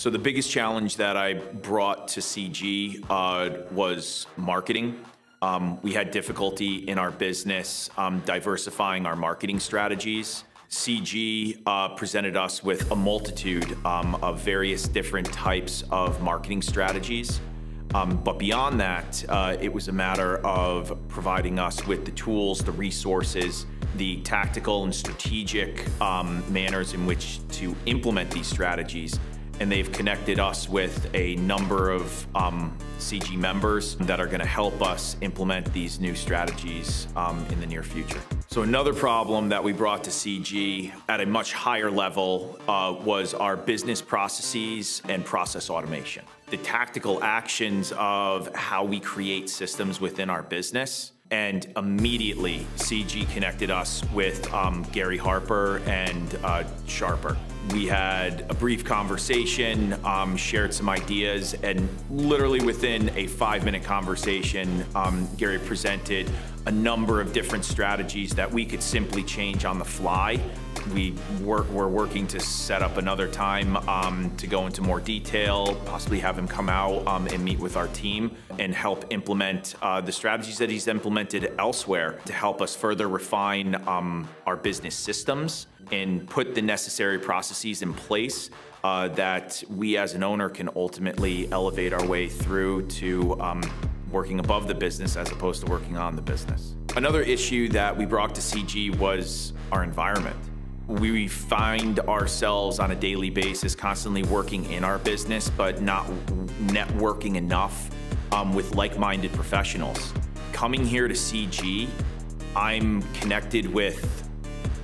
So the biggest challenge that I brought to CG was marketing. We had difficulty in our business diversifying our marketing strategies. CG presented us with a multitude of various different types of marketing strategies. But beyond that, it was a matter of providing us with the tools, the resources, the tactical and strategic manners in which to implement these strategies. And they've connected us with a number of CG members that are gonna help us implement these new strategies in the near future. So another problem that we brought to CG at a much higher level was our business processes and process automation. The tactical actions of how we create systems within our business. And immediately, CG connected us with Gary Harper and Sharper. We had a brief conversation, shared some ideas, and literally within a 5-minute conversation, Gary presented a number of different strategies that we could simply change on the fly. We're working to set up another time to go into more detail, possibly have him come out and meet with our team and help implement the strategies that he's implemented elsewhere to help us further refine our business systems and put the necessary processes in place that we as an owner can ultimately elevate our way through to working above the business as opposed to working on the business. Another issue that we brought to CG was our environment. We find ourselves on a daily basis constantly working in our business, but not networking enough with like-minded professionals. Coming here to CG, I'm connected with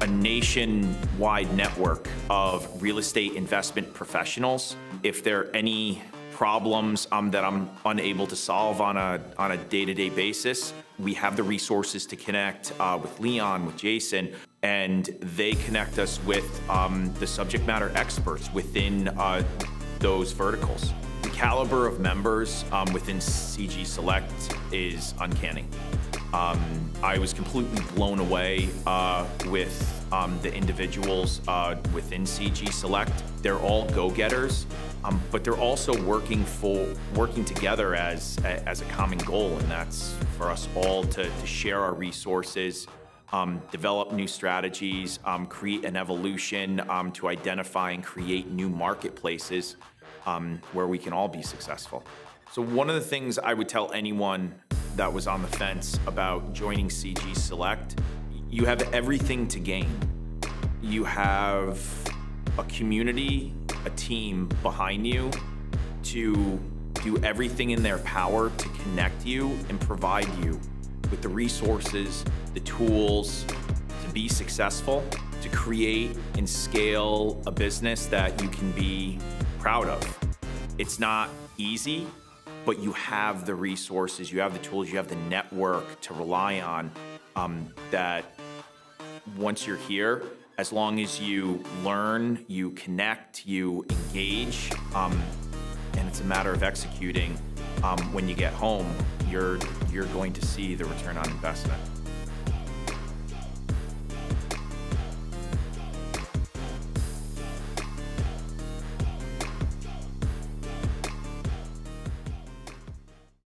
a nationwide network of real estate investment professionals. If there are any problems that I'm unable to solve on a day-to-day basis, we have the resources to connect with Leon, with Jason, and they connect us with the subject matter experts within those verticals. The caliber of members within CG Select is uncanny. I was completely blown away with the individuals within CG Select. They're all go-getters, but they're also working together as a common goal, and that's for us all to share our resources, develop new strategies, create an evolution to identify and create new marketplaces where we can all be successful. So one of the things I would tell anyone that was on the fence about joining CG Select, you have everything to gain. You have a community, a team behind you to do everything in their power to connect you and provide you with the resources, the tools to be successful, to create and scale a business that you can be proud of. It's not easy, but you have the resources, you have the tools, you have the network to rely on that once you're here, as long as you learn, you connect, you engage, and it's a matter of executing, when you get home, you're going to see the return on investment.